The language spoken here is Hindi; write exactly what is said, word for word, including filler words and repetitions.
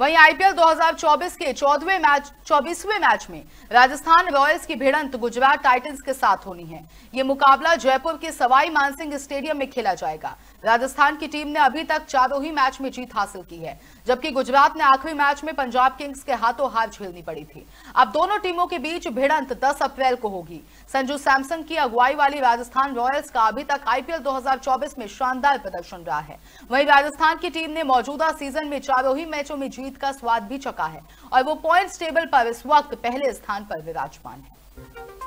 वहीं आईपीएल दो हज़ार चौबीस के चौदहवें मैच चौबीसवें मैच में राजस्थान रॉयल्स की भिड़ंत गुजरात टाइटंस के साथ होनी है। ये मुकाबला जयपुर के सवाई मानसिंग स्टेडियम में खेला जाएगा। राजस्थान की टीम ने अभी तक चारों ही मैच में जीत हासिल की है, जबकि गुजरात ने आखिरी मैच में पंजाब किंग्स के हाथों हार झेलनी पड़ी थी। अब दोनों टीमों के बीच भिड़ंत दस अप्रैल को होगी। संजू सैमसन की अगुवाई वाली राजस्थान रॉयल्स का अभी तक आईपीएल दो हज़ार चौबीस में शानदार प्रदर्शन रहा है। वहीं राजस्थान की टीम ने मौजूदा सीजन में चारों ही मैचों में जीत का स्वाद भी चखा है और वो पॉइंट्स टेबल पर इस वक्त पहले स्थान पर विराजमान है।